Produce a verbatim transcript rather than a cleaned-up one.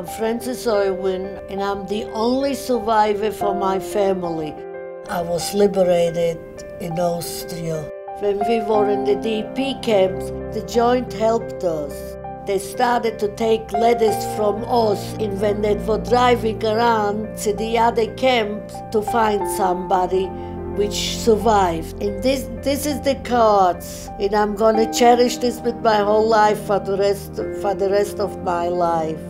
I'm Frances Irwin, and I'm the only survivor for my family. I was liberated in Austria. When we were in the D P camps, the Joint helped us. They started to take letters from us, and when they were driving around to the other camps to find somebody which survived. And this, this is the cards, and I'm gonna cherish this with my whole life for the rest, for the rest of my life.